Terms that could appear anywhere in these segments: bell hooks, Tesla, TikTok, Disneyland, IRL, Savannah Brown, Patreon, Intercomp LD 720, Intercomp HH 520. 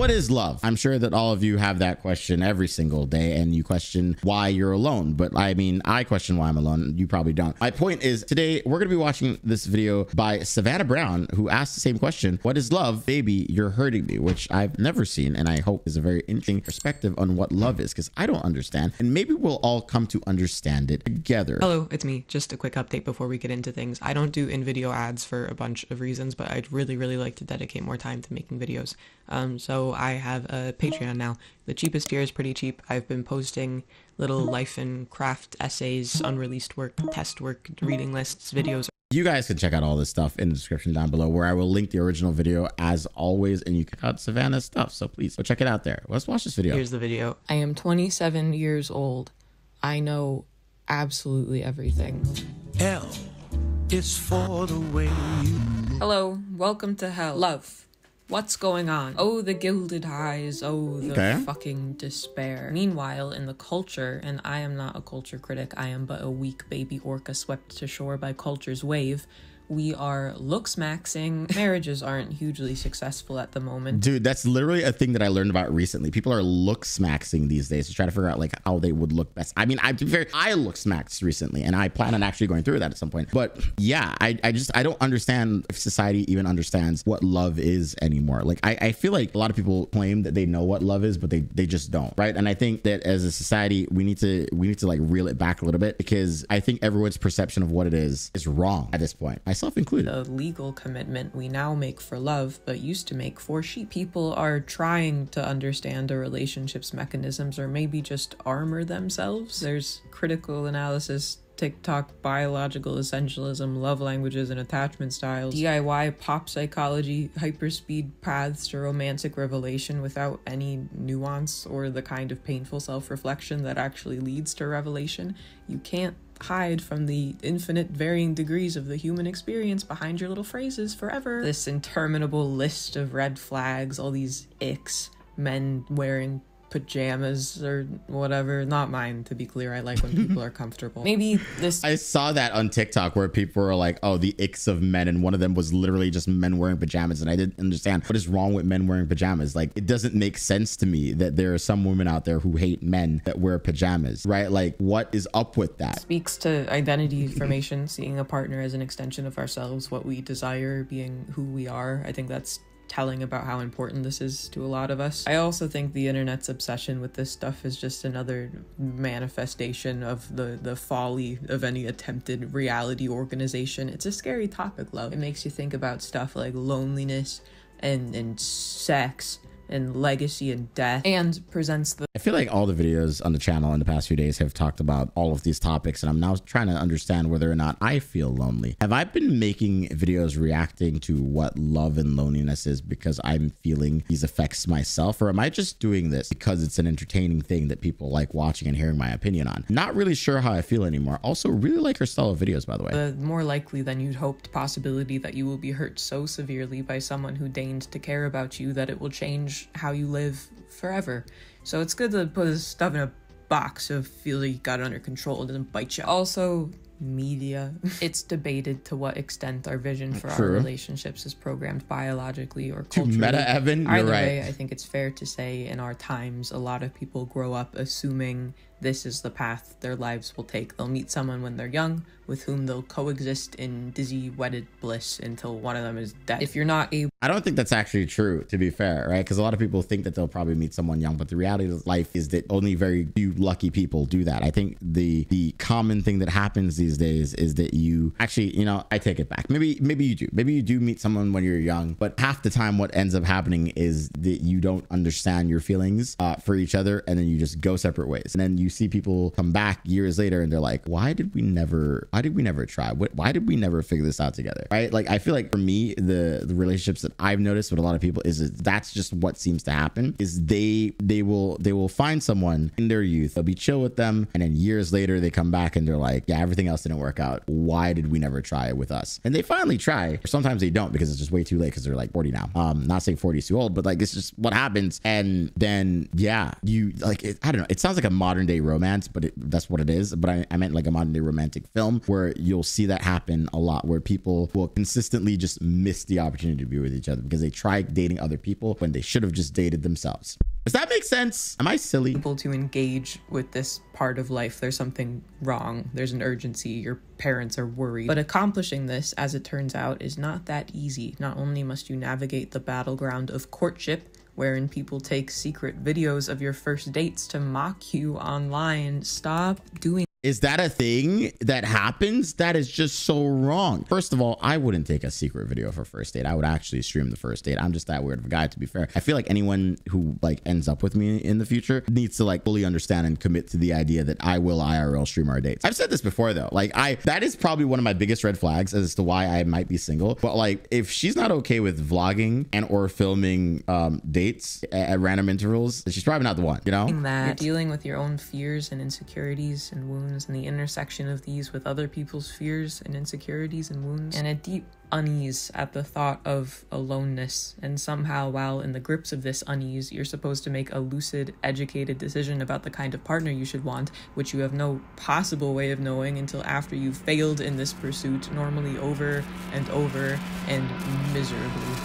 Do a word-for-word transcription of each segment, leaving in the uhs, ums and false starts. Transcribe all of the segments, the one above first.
What is love? I'm sure that all of you have that question every single day, and you question why you're alone. But I mean, I question why I'm alone. You probably don't. My point is, today we're gonna be watching this video by Savannah Brown, who asked the same question. What is love? Baby, you're hurting me, which I've never seen, and I hope is a very interesting perspective on what love is, because I don't understand, and maybe we'll all come to understand it together. Hello, it's me. Just a quick update before we get into things. I don't do in-video ads for a bunch of reasons, but I'd really, really like to dedicate more time to making videos. Um, so I have a Patreon now. The cheapest tier is pretty cheap. I've been posting little life and craft essays, unreleased work, test work, reading lists, videos. You guys can check out all this stuff in the description down below, where I will link the original video as always, and you can check out Savannah's stuff. So please go check it out there. Let's watch this video. Here's the video. I am twenty-seven years old. I know absolutely everything. L is for the way you... Hello, welcome to hell. Love. What's going on? Oh, the gilded highs. Oh, the okay. fucking despair. Meanwhile, in the culture, and I am not a culture critic, I am but a weak baby orca swept to shore by culture's wave, we are looks maxing. Marriages aren't hugely successful at the moment. Dude, that's literally a thing that I learned about recently. People are looks maxing these days to try to figure out like how they would look best. I mean, I, to be fair, I looks maxed recently, and I plan on actually going through that at some point. But yeah, I, I just, I don't understand if society even understands what love is anymore. Like, I, I feel like a lot of people claim that they know what love is, but they, they just don't, right? And I think that as a society, we need to, we need to like reel it back a little bit, because I think everyone's perception of what it is is wrong at this point. I included. The legal commitment we now make for love, but used to make for sheep. People are trying to understand a relationship's mechanisms, or maybe just armor themselves. There's critical analysis, TikTok, biological essentialism, love languages and attachment styles, D I Y, pop psychology, hyperspeed paths to romantic revelation without any nuance or the kind of painful self-reflection that actually leads to revelation. You can't hide from the infinite varying degrees of the human experience behind your little phrases forever. This interminable list of red flags, all these icks, men wearing pajamas or whatever. Not mine, to be clear. I like when people are comfortable. Maybe this... I saw that on TikTok where people were like, oh, the icks of men, and one of them was literally just men wearing pajamas, and I didn't understand what is wrong with men wearing pajamas. Like, it doesn't make sense to me that there are some women out there who hate men that wear pajamas, right? Like, what is up with that? Speaks to identity formation, seeing a partner as an extension of ourselves, what we desire, being who we are. I think that's telling about how important this is to a lot of us. I also think the internet's obsession with this stuff is just another manifestation of the, the folly of any attempted reality organization. It's a scary topic, love. It makes you think about stuff like loneliness and, and sex and legacy and death, and presents the... I feel like all the videos on the channel in the past few days have talked about all of these topics, and I'm now trying to understand whether or not I feel lonely. Have I been making videos reacting to what love and loneliness is because I'm feeling these effects myself, or am I just doing this because it's an entertaining thing that people like watching and hearing my opinion on? Not really sure how I feel anymore. Also, really like her style of videos, by the way. The more likely than you'd hoped possibility that you will be hurt so severely by someone who deigned to care about you that it will change how you live forever. So it's good to put this stuff in a box of feel like you got it under control, it doesn't bite you. Also, media. It's debated to what extent our vision for True. our relationships is programmed biologically or culturally. To meta, Evan, you're Either right. way, I think it's fair to say in our times, a lot of people grow up assuming this is the path their lives will take. They'll meet someone when they're young with whom they'll coexist in dizzy, wedded bliss until one of them is dead. If you're not able... I don't think that's actually true, to be fair, right? Because a lot of people think that they'll probably meet someone young, but the reality of life is that only very few lucky people do that. I think the the common thing that happens these days is that you actually, you know, I take it back. Maybe, maybe you do. Maybe you do meet someone when you're young, but half the time what ends up happening is that you don't understand your feelings uh, for each other, and then you just go separate ways. And then you see people come back years later and they're like, why did we never, why did we never try? What, why did we never figure this out together? Right? Like, I feel like for me, the, the relationships that I've noticed with a lot of people is that that's just what seems to happen is they, they will, they will find someone in their youth. They'll be chill with them. And then years later they come back and they're like, yeah, everything else didn't work out. Why did we never try it with us? And they finally try. Or sometimes they don't because it's just way too late. Cause they're like forty now. Um, not saying forty is too old, but like, it's just what happens. And then, yeah, you like, it, I don't know. It sounds like a modern day modern-day romance, but it, that's what it is. But I, I meant like a modern-day romantic film where you'll see that happen a lot, where people will consistently just miss the opportunity to be with each other because they try dating other people when they should have just dated themselves. Does that make sense? Am I silly? People to engage with this part of life. There's something wrong. There's an urgency. Your parents are worried. But accomplishing this, as it turns out, is not that easy. Not only must you navigate the battleground of courtship, wherein people take secret videos of your first dates to mock you online. Stop doing. Is that a thing that happens? That is just so wrong. First of all, I wouldn't take a secret video for first date. I would actually stream the first date. I'm just that weird of a guy, to be fair. I feel like anyone who like ends up with me in the future needs to like fully understand and commit to the idea that I will I R L stream our dates. I've said this before though. Like I, that is probably one of my biggest red flags as to why I might be single. But like if she's not okay with vlogging and or filming um, dates at, at random intervals, she's probably not the one, you know? That you're dealing with your own fears and insecurities and wounds, and the intersection of these with other people's fears and insecurities and wounds, and a deep unease at the thought of aloneness. And somehow, while in the grips of this unease, you're supposed to make a lucid, educated decision about the kind of partner you should want, which you have no possible way of knowing until after you've failed in this pursuit, normally over and over and miserably.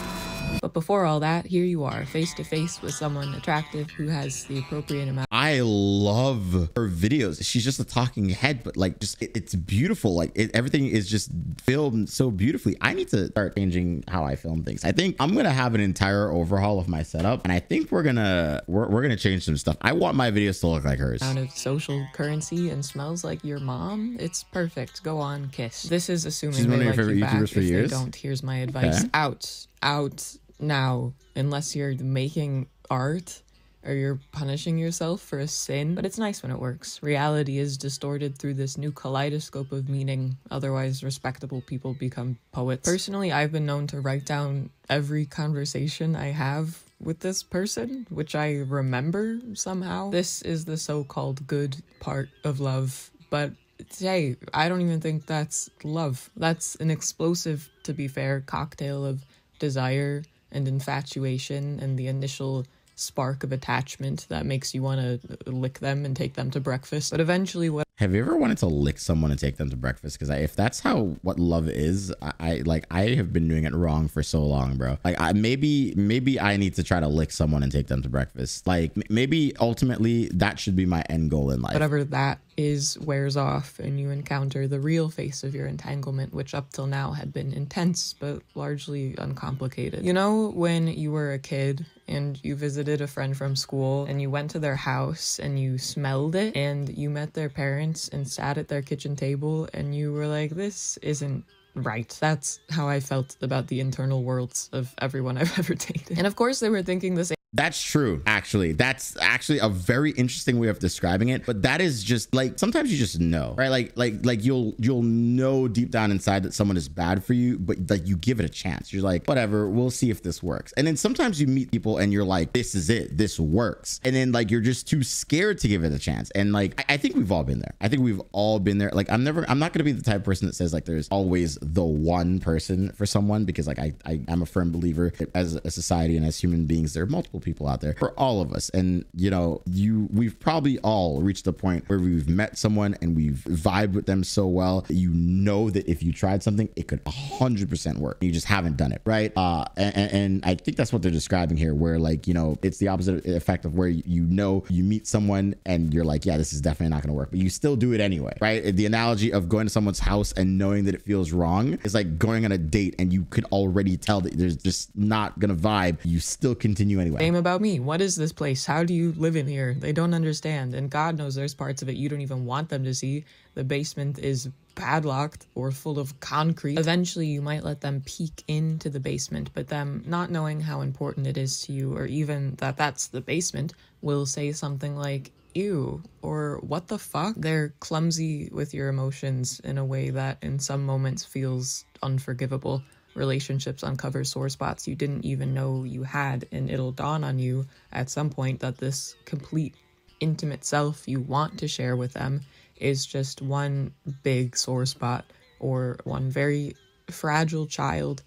But before all that, here you are, face to face with someone attractive who has the appropriate amount. I love her videos. She's just a talking head, but like, just it, it's beautiful. Like it, everything is just filmed so beautifully. I need to start changing how I film things. I think I'm gonna have an entire overhaul of my setup, and I think we're gonna we're, we're gonna change some stuff. I want my videos to look like hers. Out of social currency and smells like your mom. It's perfect. Go on, kiss. This is assuming she's one of my favorite YouTubers for years. If they don't, here's my advice. Okay. Out, out. Now, unless you're making art or you're punishing yourself for a sin. But it's nice when it works. Reality is distorted through this new kaleidoscope of meaning. Otherwise respectable people become poets. Personally, I've been known to write down every conversation I have with this person, which I remember somehow. This is the so-called good part of love, but hey, I don't even think that's love. That's an explosive, to be fair, cocktail of desire and infatuation and the initial spark of attachment that makes you want to lick them and take them to breakfast. But eventually, what have you ever wanted to lick someone and take them to breakfast? Because if that's how what love is, I, I like I have been doing it wrong for so long, bro. Like I, maybe maybe I need to try to lick someone and take them to breakfast. Like maybe ultimately that should be my end goal in life. Whatever that is wears off and you encounter the real face of your entanglement, which up till now had been intense but largely uncomplicated. You know, when you were a kid and you visited a friend from school and you went to their house and you smelled it and you met their parents and sat at their kitchen table and you were like, this isn't right. That's how I felt about the internal worlds of everyone I've ever dated. And of course they were thinking the same. That's true, actually. That's actually a very interesting way of describing it. But that is just like, sometimes you just know, right? Like, like, like you'll, you'll know deep down inside that someone is bad for you, but like you give it a chance. You're like, whatever, we'll see if this works. And then sometimes you meet people and you're like, this is it, this works. And then like, you're just too scared to give it a chance. And like, I, I think we've all been there. I think we've all been there. Like I'm never, I'm not going to be the type of person that says like, there's always the one person for someone, because like I, I am a firm believer that as a society and as human beings, there are multiple people out there for all of us. And you know, you we've probably all reached the point where we've met someone and we've vibed with them so well that you know that if you tried something it could one hundred percent work, you just haven't done it right. Uh and, and I think that's what they're describing here, where like, you know, it's the opposite effect of where you know you meet someone and you're like, yeah, this is definitely not gonna work, but you still do it anyway, right? The analogy of going to someone's house and knowing that it feels wrong is like going on a date and you could already tell that there's just not gonna vibe, you still continue anyway. Same about me. What is this place? How do you live in here? They don't understand. And God knows there's parts of it you don't even want them to see. The basement is padlocked or full of concrete. Eventually, you might let them peek into the basement, but them not knowing how important it is to you, or even that that's the basement, will say something like, ew, or what the fuck? They're clumsy with your emotions in a way that in some moments feels unforgivable. Relationships uncover sore spots you didn't even know you had, and it'll dawn on you at some point that this complete intimate self you want to share with them is just one big sore spot or one very fragile child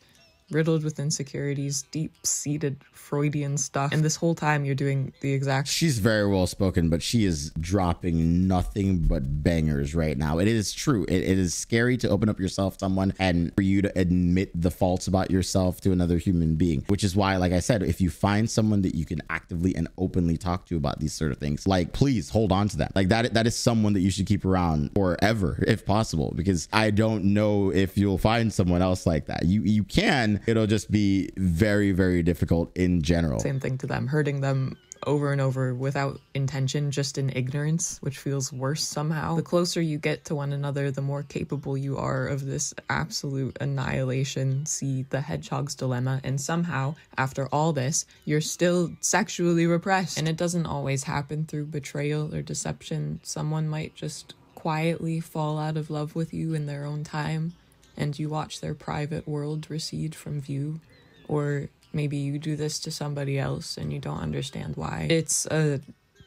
riddled with insecurities, deep-seated Freudian stuff, and this whole time you're doing the exact— She's very well spoken, but she is dropping nothing but bangers right now. It is true. It, it is scary to open up yourself to someone and for you to admit the faults about yourself to another human being, which is why, like I said, if you find someone that you can actively and openly talk to about these sort of things, like, please hold on to that. Like, that, that is someone that you should keep around forever, if possible, because I don't know if you'll find someone else like that. You, you can, it'll just be very, very difficult in general. Same thing to them, hurting them over and over without intention, just in ignorance, which feels worse somehow. The closer you get to one another, the more capable you are of this absolute annihilation. See The Hedgehog's Dilemma. And somehow, after all this, you're still sexually repressed. And it doesn't always happen through betrayal or deception. Someone might just quietly fall out of love with you in their own time, and you watch their private world recede from view. Or maybe you do this to somebody else and you don't understand why. It's a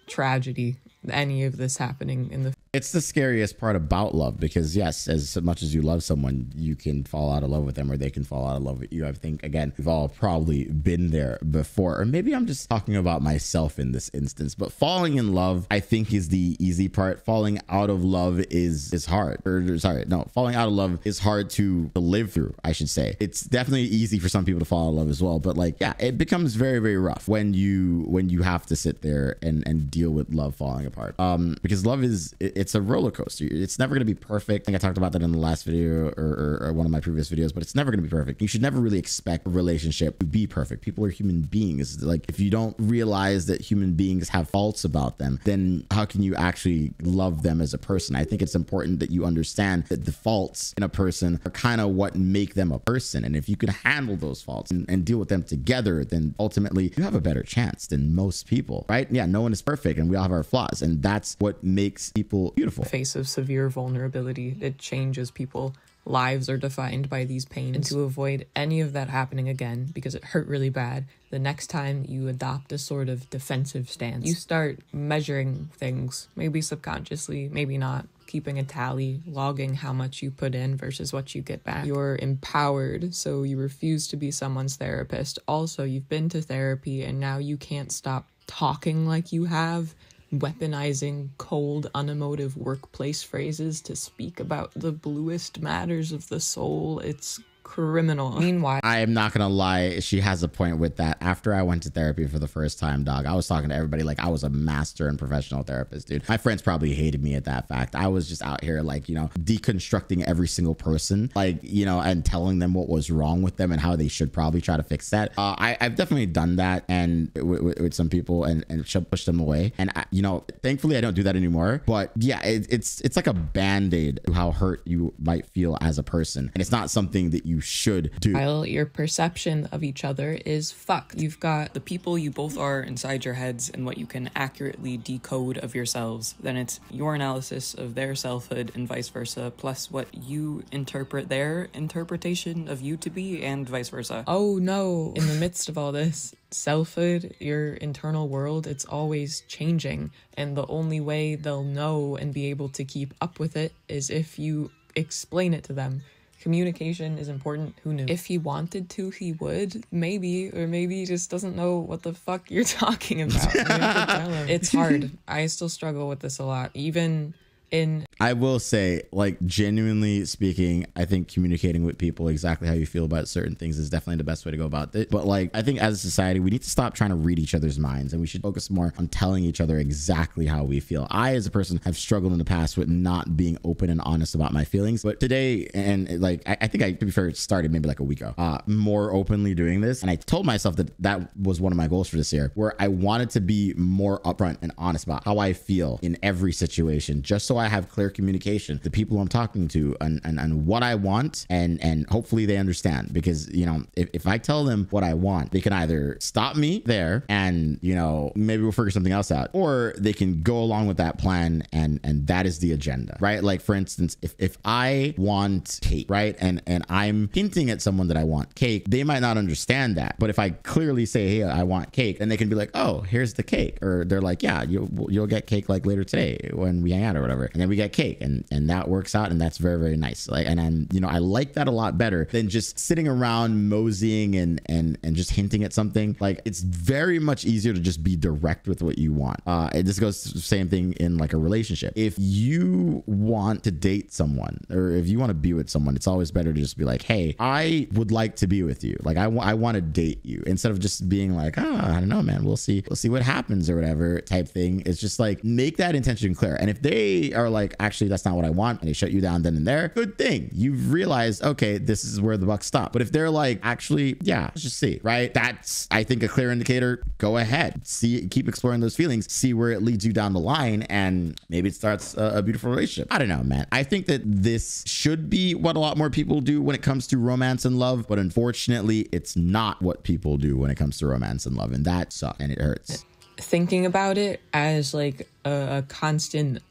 tragedy, any of this happening in the— It's the scariest part about love, because yes, as much as you love someone, you can fall out of love with them or they can fall out of love with you. I think, again, we've all probably been there before, or maybe I'm just talking about myself in this instance, but falling in love, I think, is the easy part. Falling out of love is, is hard, or sorry, no, falling out of love is hard to, to live through, I should say. It's definitely easy for some people to fall in love as well, but like, yeah, it becomes very, very rough when you, when you have to sit there and, and deal with love falling apart, um, because love is, it, it's a roller coaster. It's never going to be perfect. I think I talked about that in the last video or, or, or one of my previous videos, but it's never going to be perfect. You should never really expect a relationship to be perfect. People are human beings. Like, if you don't realize that human beings have faults about them, then how can you actually love them as a person? I think it's important that you understand that the faults in a person are kind of what make them a person. And if you can handle those faults and, and deal with them together, then ultimately you have a better chance than most people, right? Yeah, no one is perfect and we all have our flaws. And that's what makes people beautiful. Face of severe vulnerability, it changes people. Lives are defined by these pains, and to avoid any of that happening again, because it hurt really bad, the next time you adopt a sort of defensive stance, you start measuring things, maybe subconsciously, maybe not, keeping a tally, logging how much you put in versus what you get back. You're empowered, so you refuse to be someone's therapist. Also, you've been to therapy and now you can't stop talking like you have, weaponizing cold, unemotive workplace phrases to speak about the bluest matters of the soul. It's criminal. Meanwhile, I am not gonna lie, she has a point with that. After I went to therapy for the first time, dog, I was talking to everybody like I was a master and professional therapist, dude. My friends probably hated me at that fact. I was just out here like, you know, deconstructing every single person, like, you know, and telling them what was wrong with them and how they should probably try to fix that. Uh, I, I've definitely done that and with some people and, and pushed them away. And, I, you know, thankfully I don't do that anymore. But yeah, it, it's, it's like a band-aid to how hurt you might feel as a person. And it's not something that you you should do. While your perception of each other is fucked. You've got the people you both are inside your heads and what you can accurately decode of yourselves. Then it's your analysis of their selfhood and vice versa, plus what you interpret their interpretation of you to be and vice versa. Oh no, in the midst of all this, selfhood, your internal world, it's always changing. And the only way they'll know and be able to keep up with it is if you explain it to them. Communication is important. Who knew? If he wanted to, he would. Maybe, or maybe he just doesn't know what the fuck you're talking about. You have to tell him. It's hard. I still struggle with this a lot. Even in... I will say, like, genuinely speaking, I think communicating with people exactly how you feel about certain things is definitely the best way to go about it. But like, I think as a society, we need to stop trying to read each other's minds and we should focus more on telling each other exactly how we feel. I, as a person, have struggled in the past with not being open and honest about my feelings. But today, and like, I, I think I, to be fair, started maybe like a week ago, uh, more openly doing this. And I told myself that that was one of my goals for this year, where I wanted to be more upfront and honest about how I feel in every situation, just so I have clear communication, the people I'm talking to and, and, and what I want, and, and hopefully they understand, because, you know, if, if I tell them what I want, they can either stop me there and, you know, maybe we'll figure something else out, or they can go along with that plan. And, and that is the agenda, right? Like, for instance, if, if I want cake, right? And, and I'm hinting at someone that I want cake, they might not understand that. But if I clearly say, hey, I want cake, and they can be like, oh, here's the cake. Or they're like, yeah, you'll, you'll get cake like later today when we hang out or whatever. And then we get cake. cake, and and that works out, and that's very, very nice. Like, and I'm, you know, I like that a lot better than just sitting around moseying and and and just hinting at something. Like, it's very much easier to just be direct with what you want. Uh, it just goes to the same thing in like a relationship. If you want to date someone, or if you want to be with someone, it's always better to just be like, hey, I would like to be with you. Like, I, I want to date you, instead of just being like, oh, I don't know, man, we'll see, we'll see what happens or whatever type thing. It's just like, make that intention clear. And if they are like, actually, that's not what I want, and they shut you down then and there, good thing. You've realized, okay, this is where the buck stopped. But if they're like, actually, yeah, let's just see, right? That's, I think, a clear indicator. Go ahead, see, keep exploring those feelings, see where it leads you down the line, and maybe it starts a, a beautiful relationship. I don't know, man. I think that this should be what a lot more people do when it comes to romance and love, but unfortunately, it's not what people do when it comes to romance and love, and that sucks, and it hurts. Thinking about it as like a, a constant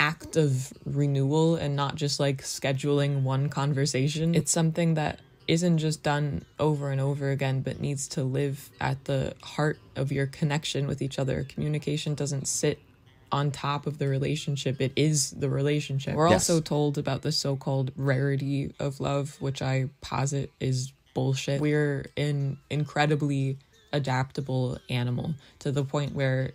act of renewal and not just like scheduling one conversation, it's something that isn't just done over and over again, but needs to live at the heart of your connection with each other. Communication doesn't sit on top of the relationship, it is the relationship. We're yes. also told about the so-called rarity of love, which I posit is bullshit. We're an incredibly adaptable animal, to the point where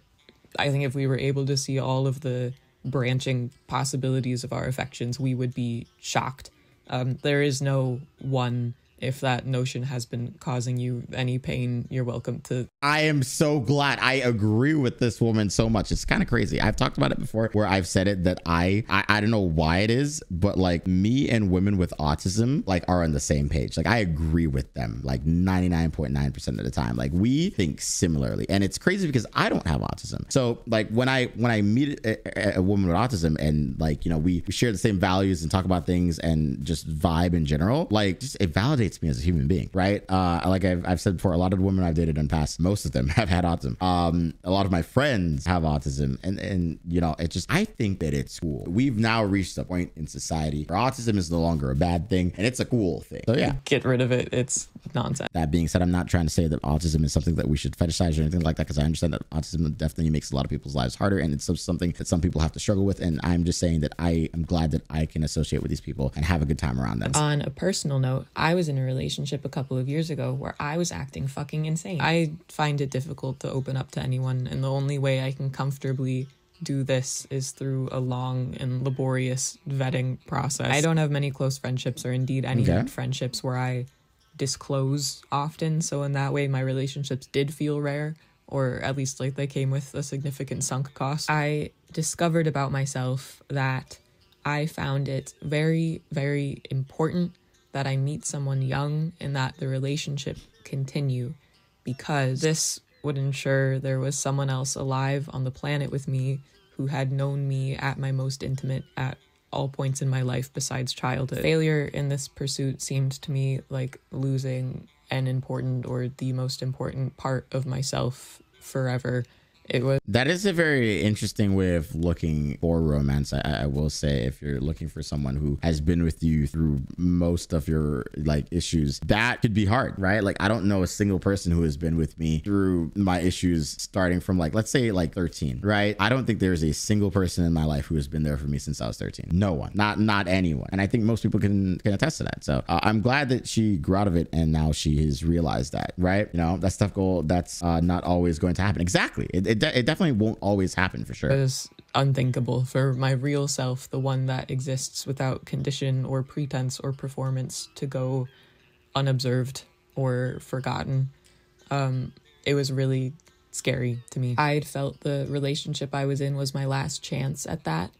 I think if we were able to see all of the branching possibilities of our affections, we would be shocked. Um, there is no one. If that notion has been causing you any pain, you're welcome to. I am so glad. I agree with this woman so much. It's kind of crazy. I've talked about it before where I've said it that I, I, I don't know why it is, but like me and women with autism, like are on the same page. Like I agree with them like ninety-nine point nine percent of the time. Like we think similarly. And it's crazy because I don't have autism. So like when I, when I meet a, a woman with autism and like, you know, we share the same values and talk about things and just vibe in general, like just it validates me as a human being, right? Uh, like I've, I've said before, a lot of the women I've dated in the past, most of them have had autism. Um, a lot of my friends have autism, and and you know, it just, I think that it's cool. We've now reached a point in society where autism is no longer a bad thing, and it's a cool thing. So yeah, get rid of it. It's nonsense. That being said, I'm not trying to say that autism is something that we should fetishize or anything like that, because I understand that autism definitely makes a lot of people's lives harder, and it's something that some people have to struggle with. And I'm just saying that I am glad that I can associate with these people and have a good time around them. On a personal note, I was in a relationship a couple of years ago where I was acting fucking insane. I find it difficult to open up to anyone, and the only way I can comfortably do this is through a long and laborious vetting process. I don't have many close friendships, or indeed any okay. friendships where I disclose often, so in that way my relationships did feel rare, or at least like they came with a significant sunk cost. I discovered about myself that I found it very, very important that I meet someone young and that the relationship continue, because this would ensure there was someone else alive on the planet with me who had known me at my most intimate at all points in my life besides childhood. Failure in this pursuit seemed to me like losing an important or the most important part of myself forever. It was. That is a very interesting way of looking for romance. I, I will say, if you're looking for someone who has been with you through most of your like issues, that could be hard, right? Like I don't know a single person who has been with me through my issues starting from like, let's say like thirteen, right? I don't think there's a single person in my life who has been there for me since I was thirteen. No one, not not anyone. And I think most people can, can attest to that. So uh, I'm glad that she grew out of it and now she has realized that, right? You know, that stuff goal, that's uh, not always going to happen. Exactly. It, It, de it definitely won't always happen for sure. It is unthinkable for my real self, the one that exists without condition or pretense or performance, to go unobserved or forgotten. Um, it was really scary to me. I felt the relationship I was in was my last chance at that.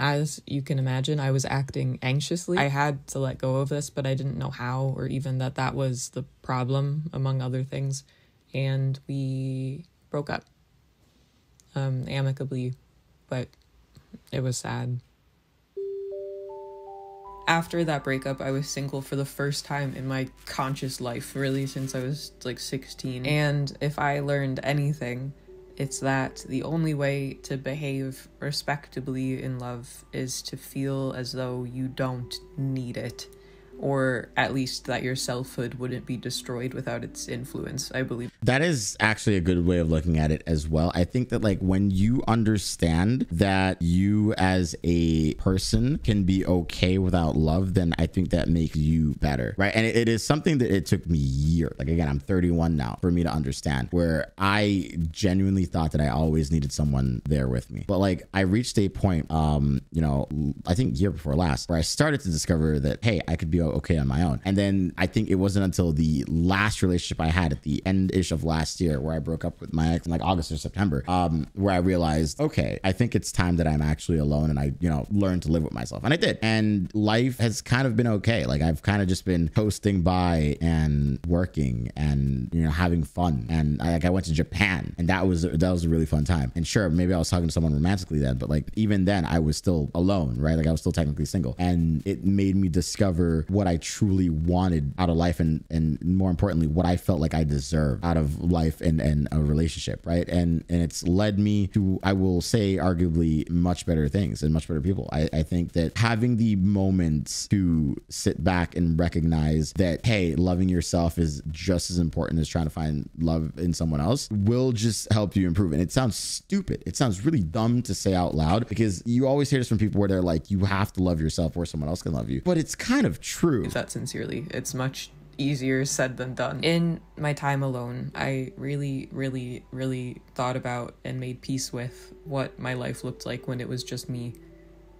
As you can imagine, I was acting anxiously. I had to let go of this, but I didn't know how, or even that that was the problem, among other things. And we broke up. Um, amicably, but it was sad. After that breakup, I was single for the first time in my conscious life, really, since I was like sixteen. And if I learned anything, it's that the only way to behave respectably in love is to feel as though you don't need it. or at least that your selfhood wouldn't be destroyed without its influence, I believe. That is actually a good way of looking at it as well. I think that, like, when you understand that you as a person can be okay without love, then I think that makes you better, right? And it, it is something that it took me years, like, again, I'm thirty-one now, for me to understand, where I genuinely thought that I always needed someone there with me. But, like, I reached a point, um, you know, I think year before last, where I started to discover that, hey, I could be okay on my own. And then I think it wasn't until the last relationship I had at the end-ish of last year, where I broke up with my ex in like August or September, um, where I realized, okay, I think it's time that I'm actually alone and I, you know, learn to live with myself. And I did. And life has kind of been okay. Like, I've kind of just been coasting by and working and, you know, having fun. And I, like, I went to Japan, and that was, that was a really fun time. And sure, maybe I was talking to someone romantically then, but, like, even then I was still alone, right? Like, I was still technically single, and it made me discover what I truly wanted out of life, and and more importantly, what I felt like I deserved out of life and and a relationship, right? And and it's led me to, I will say, arguably much better things and much better people. I, I think that having the moments to sit back and recognize that, hey, loving yourself is just as important as trying to find love in someone else will just help you improve. And it sounds stupid. It sounds really dumb to say out loud, because you always hear this from people where they're like, you have to love yourself or someone else can love you. But it's kind of true. If that sincerely, it's much easier said than done. In my time alone, I really, really, really thought about and made peace with what my life looked like when it was just me,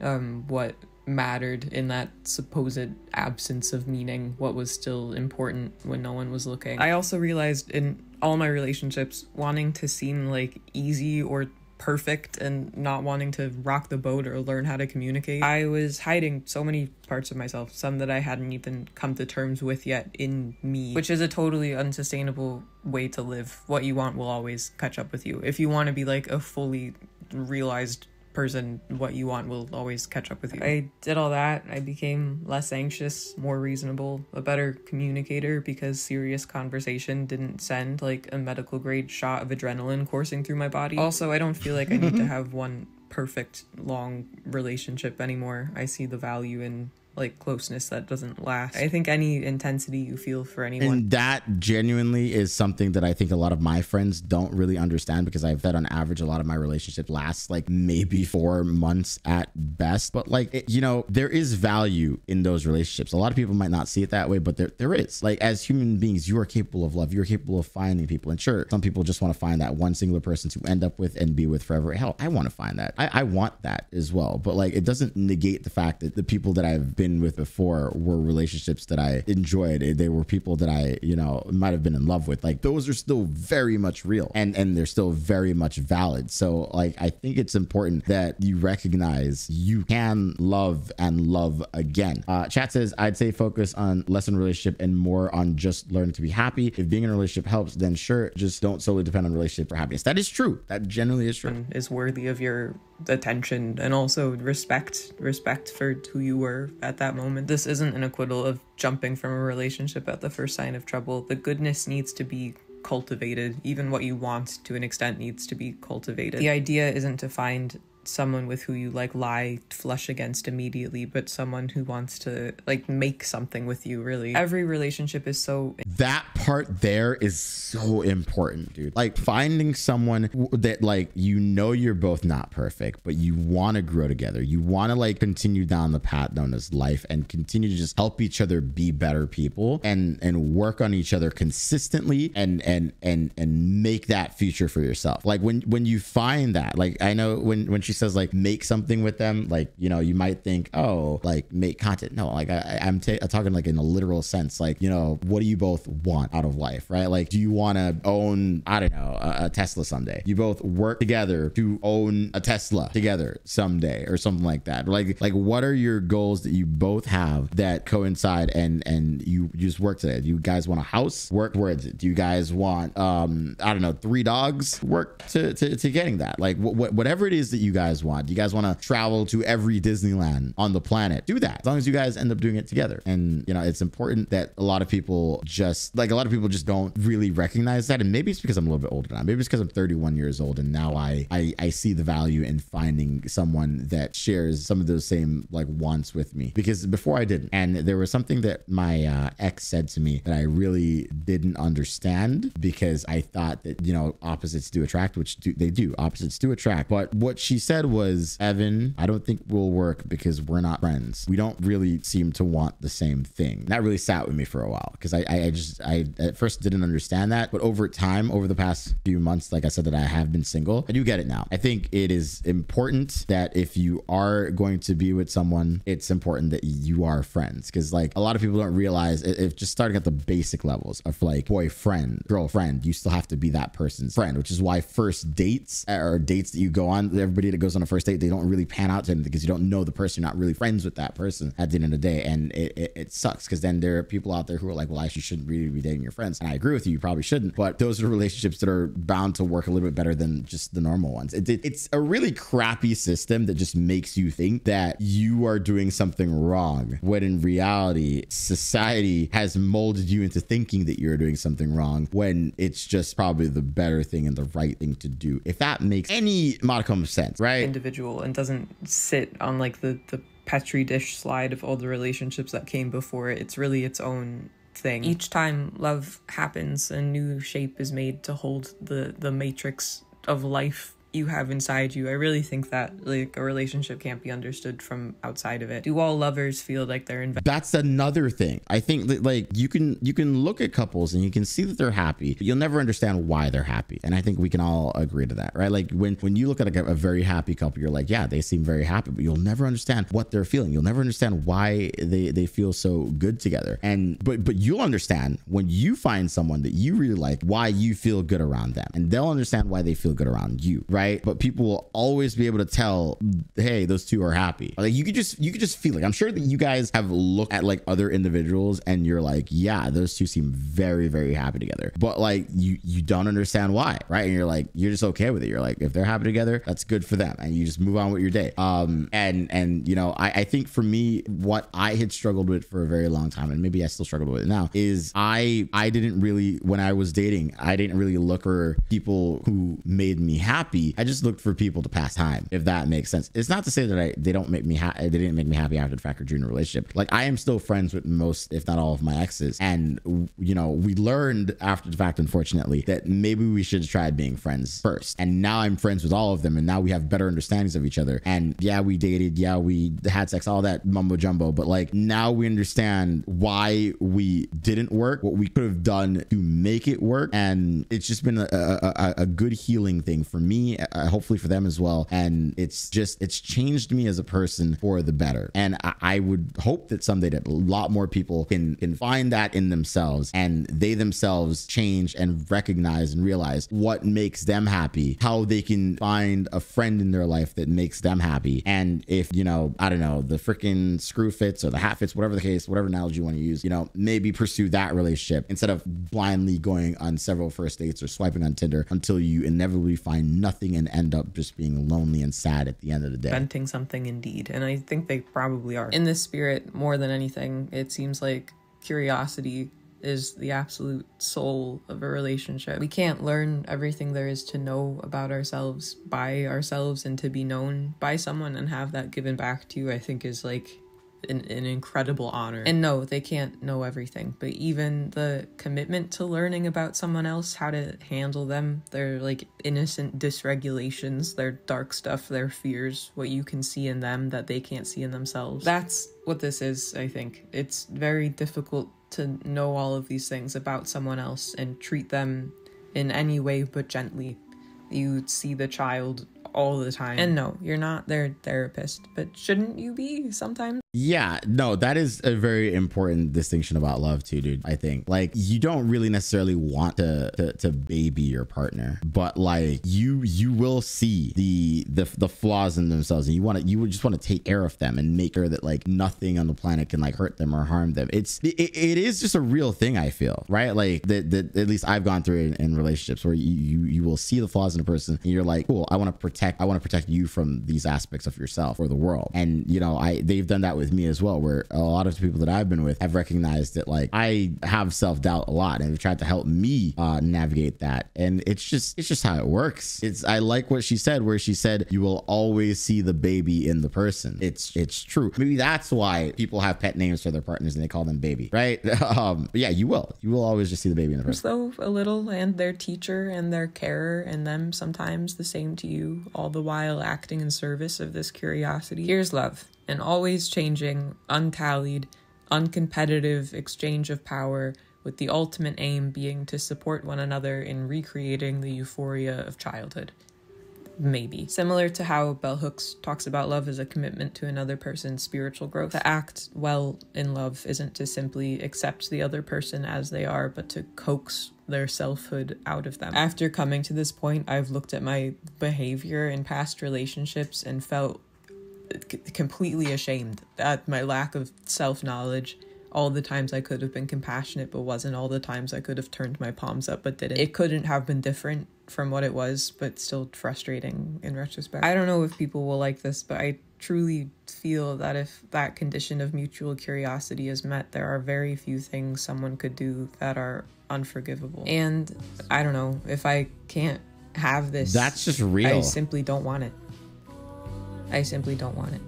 um, what mattered in that supposed absence of meaning, what was still important when no one was looking. I also realized in all my relationships, wanting to seem like easy or perfect and not wanting to rock the boat or learn how to communicate, I was hiding so many parts of myself, some that I hadn't even come to terms with yet in me, which is a totally unsustainable way to live. What you want will always catch up with you. If you want to be like a fully realized person, what you want will always catch up with you. I did all that. I became less anxious, more reasonable, a better communicator, because serious conversation didn't send like a medical grade shot of adrenaline coursing through my body. Also, I don't feel like I need to have one perfect long relationship anymore. I see the value in like closeness that doesn't last. I think any intensity you feel for anyone. And that genuinely is something that I think a lot of my friends don't really understand, because I've said on average a lot of my relationship lasts like maybe four months at best. But like, it, you know, there is value in those relationships. A lot of people might not see it that way, but there, there is. Like, as human beings, you are capable of love. You're capable of finding people. And sure, some people just want to find that one singular person to end up with and be with forever. Hell, I want to find that. I, I want that as well. But like, it doesn't negate the fact that the people that I've been with before were relationships that I enjoyed. They were people that I, you know, might have been in love with. Like, those are still very much real, and and they're still very much valid. So like, I think it's important that you recognize you can love and love again. Uh, chat says, I'd say focus on less on relationship and more on just learning to be happy. If being in a relationship helps, then sure, just don't solely depend on relationship for happiness. That is true. That generally is true. Is worthy of your attention, and also respect respect for who you were at that moment. This isn't an acquittal of jumping from a relationship at the first sign of trouble. The goodness needs to be cultivated. Even what you want to an extent needs to be cultivated. The idea isn't to find someone with who you like lie flush against immediately, but someone who wants to like make something with you. Really, every relationship is so, that part there is so important, dude. Like, finding someone that, like, you know, you're both not perfect, but you want to grow together, you want to like continue down the path known as life and continue to just help each other be better people and and work on each other consistently and and and and make that future for yourself. Like, when when you find that, like, I know when when she says like make something with them, like, you know, you might think, oh, like make content. No, like I, I'm, I'm talking like in a literal sense, like, you know, what do you both want out of life, right? Like, do you want to own, I don't know, a, a Tesla someday? You both work together to own a Tesla together someday or something like that. Like, like what are your goals that you both have that coincide and and you, you just work today? Do you guys want a house? Work towards it. Do you guys want, um, I don't know, three dogs? Work to, to, to getting that. Like wh whatever it is that you guys guys want. Do you guys want to travel to every Disneyland on the planet? Do that, as long as you guys end up doing it together. And you know, it's important that a lot of people just like a lot of people just don't really recognize that. And maybe it's because I'm a little bit older now. Maybe it's because I'm thirty-one years old and now I, I I see the value in finding someone that shares some of those same like wants with me, because before I didn't. And there was something that my uh, ex said to me that I really didn't understand, because I thought that, you know, opposites do attract, which do, they do. Opposites do attract. But what she said was, Evan, I don't think we'll work because we're not friends. We don't really seem to want the same thing. That really sat with me for a while, because I, I, I just, I at first didn't understand that. But over time, over the past few months, like I said, that I have been single, I do get it now. I think it is important that if you are going to be with someone, it's important that you are friends. Because like a lot of people don't realize, if just starting at the basic levels of like boyfriend, girlfriend, you still have to be that person's friend, which is why first dates or dates that you go on, everybody that goes on a first date, they don't really pan out to them, because you don't know the person, you're not really friends with that person at the end of the day. And it, it, it sucks, because then there are people out there who are like, well, actually, you shouldn't really be dating your friends. And I agree with you, you probably shouldn't. But those are relationships that are bound to work a little bit better than just the normal ones. It, it, it's a really crappy system that just makes you think that you are doing something wrong, when in reality, society has molded you into thinking that you're doing something wrong, when it's just probably the better thing and the right thing to do, if that makes any modicum of sense, right? Individual, and doesn't sit on like the, the Petri dish slide of all the relationships that came before it. It's really its own thing. Each time love happens, a new shape is made to hold the, the matrix of life you have inside you. I really think that like a relationship can't be understood from outside of it. Do all lovers feel like they're invested? That's another thing. I think that like you can you can look at couples and you can see that they're happy, but you'll never understand why they're happy. And I think we can all agree to that, right? Like when when you look at like a, a very happy couple, you're like, yeah, they seem very happy, but you'll never understand what they're feeling. You'll never understand why they they feel so good together. And but but you'll understand when you find someone that you really like, why you feel good around them, and they'll understand why they feel good around you, right? Right? But people will always be able to tell, hey, those two are happy. Like you could just, you could just feel it. I'm sure that you guys have looked at like other individuals and you're like, yeah, those two seem very, very happy together. But like you, you don't understand why, right? And you're like, you're just okay with it. You're like, if they're happy together, that's good for them, and you just move on with your day. Um, and and you know, I, I think for me, what I had struggled with for a very long time, and maybe I still struggle with it now, is I, I didn't really, when I was dating, I didn't really look for people who made me happy. I just looked for people to pass time, if that makes sense. It's not to say that I, they don't make me happy. They didn't make me happy after the fact or during a relationship. Like I am still friends with most, if not all of my exes. And you know, we learned after the fact, unfortunately, that maybe we should have tried being friends first. And now I'm friends with all of them, and now we have better understandings of each other. And yeah, we dated. Yeah, we had sex, all that mumbo jumbo. But like now we understand why we didn't work, what we could have done to make it work. And it's just been a, a, a good healing thing for me. Uh, hopefully for them as well. And it's just, it's changed me as a person for the better. And I, I would hope that someday that a lot more people can, can find that in themselves, and they themselves change and recognize and realize what makes them happy, how they can find a friend in their life that makes them happy. And if, you know, I don't know, the freaking screw fits or the hat fits, whatever the case, whatever analogy you want to use, you know, maybe pursue that relationship instead of blindly going on several first dates or swiping on Tinder until you inevitably find nothing and end up just being lonely and sad at the end of the day. Inventing something indeed, and I think they probably are. In this spirit, more than anything, it seems like curiosity is the absolute soul of a relationship. We can't learn everything there is to know about ourselves by ourselves, and to be known by someone and have that given back to you, I think is like An, an incredible honor. And no, they can't know everything, but even the commitment to learning about someone else, how to handle them, their like innocent dysregulations, their dark stuff, their fears, what you can see in them that they can't see in themselves. That's what this is, I think. It's very difficult to know all of these things about someone else and treat them in any way but gently. You see the child all the time. And no, you're not their therapist, but shouldn't you be sometimes? Yeah, no, that is a very important distinction about love too, dude. I think like you don't really necessarily want to to, to baby your partner, but like you you will see the the, the flaws in themselves, and you want to you would just want to take care of them and make sure that like nothing on the planet can like hurt them or harm them. It's it, it is just a real thing, I feel, right? Like that at least I've gone through it in, in relationships where you, you you will see the flaws in a person, and you're like, cool, I want to protect I want to protect you from these aspects of yourself or the world, and you know I they've done that with me as well, where a lot of the people that I've been with have recognized that like I have self-doubt a lot and have tried to help me uh navigate that, and it's just it's just how it works. It's I like what she said where she said you will always see the baby in the person. It's it's true. Maybe that's why people have pet names for their partners and they call them baby, right? Um but yeah, you will you will always just see the baby in the person. So a little, and their teacher and their carer and them sometimes the same to you, all the while acting in service of this curiosity. Here's love, an always changing, untallied, uncompetitive exchange of power, with the ultimate aim being to support one another in recreating the euphoria of childhood. Maybe. Similar to how bell hooks talks about love as a commitment to another person's spiritual growth, to act well in love isn't to simply accept the other person as they are, but to coax their selfhood out of them. After coming to this point, I've looked at my behavior in past relationships and felt completely ashamed at my lack of self-knowledge, all the times I could have been compassionate but wasn't, all the times I could have turned my palms up but didn't. It couldn't have been different from what it was, but still frustrating in retrospect. I don't know if people will like this, but I truly feel that if that condition of mutual curiosity is met, there are very few things someone could do that are unforgivable. And I don't know, if I can't have this, that's just real. I simply don't want it. I simply don't want it.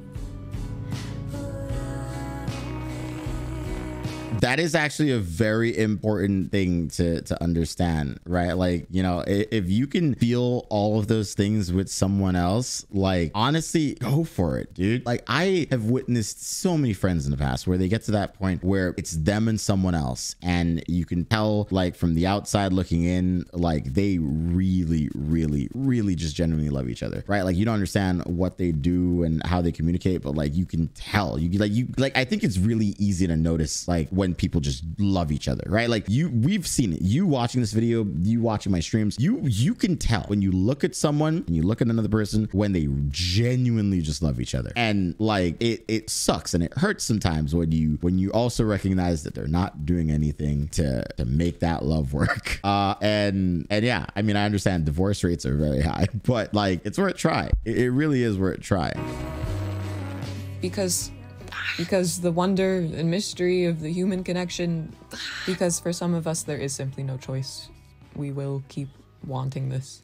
That is actually a very important thing to, to understand, right? Like, you know, if, if you can feel all of those things with someone else, like, honestly, go for it, dude. Like, I have witnessed so many friends in the past where they get to that point where it's them and someone else. And you can tell, like, from the outside looking in, like, they really, really, really just genuinely love each other, right? Like, you don't understand what they do and how they communicate, but, like, you can tell. You like, you like, I think it's really easy to notice, like, when people just love each other, right? Like you, we've seen it. You watching this video, you watching my streams, you you can tell when you look at someone and you look at another person when they genuinely just love each other. And like it it sucks and it hurts sometimes when you when you also recognize that they're not doing anything to to make that love work. Uh, and and yeah, I mean, I understand divorce rates are very high, but like it's worth a try. It, it really is worth a try. Because. Because the wonder and mystery of the human connection, because for some of us there is simply no choice. We will keep wanting this.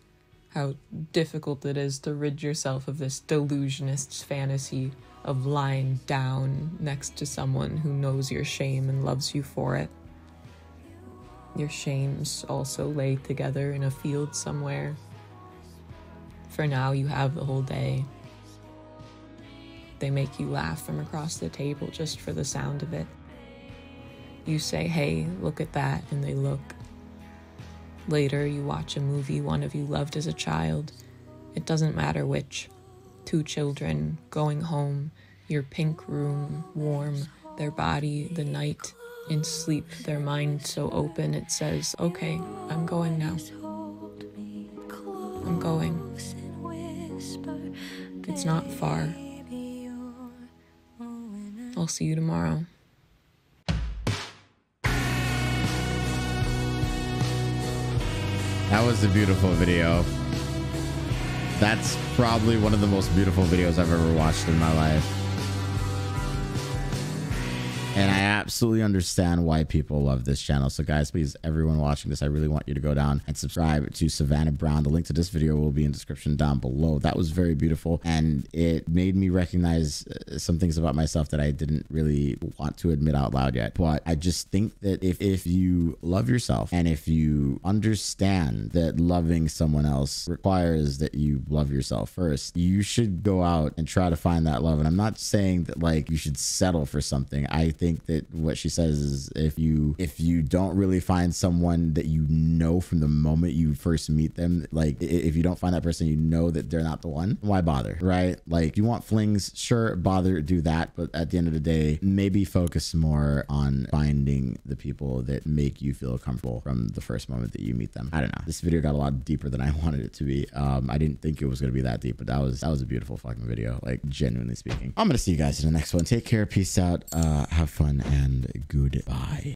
How difficult it is to rid yourself of this delusionist's fantasy of lying down next to someone who knows your shame and loves you for it. Your shames also lay together in a field somewhere. For now, you have the whole day. They make you laugh from across the table just for the sound of it. You say, hey, look at that, and they look. Later, you watch a movie one of you loved as a child. It doesn't matter which. Two children, going home, your pink room, warm, their body, the night, in sleep, their mind so open it says, okay, I'm going now. I'm going. It's not far. I'll see you tomorrow. That was a beautiful video. That's probably one of the most beautiful videos I've ever watched in my life. And I absolutely understand why people love this channel. So guys, please, everyone watching this, I really want you to go down and subscribe to Savannah Brown. The link to this video will be in the description down below. That was very beautiful. And it made me recognize some things about myself that I didn't really want to admit out loud yet. But I just think that if, if you love yourself, and if you understand that loving someone else requires that you love yourself first, you should go out and try to find that love. And I'm not saying that like you should settle for something. I think think that what she says is if you if you don't really find someone that you know from the moment you first meet them, like if you don't find that person, you know that they're not the one, why bother, right? Like, you want flings, sure, bother, do that. But at the end of the day, maybe focus more on finding the people that make you feel comfortable from the first moment that you meet them. I don't know. This video got a lot deeper than I wanted it to be. Um, I didn't think it was going to be that deep, but that was, that was a beautiful fucking video. Like, genuinely speaking. I'm going to see you guys in the next one. Take care. Peace out. Uh, have fun and goodbye.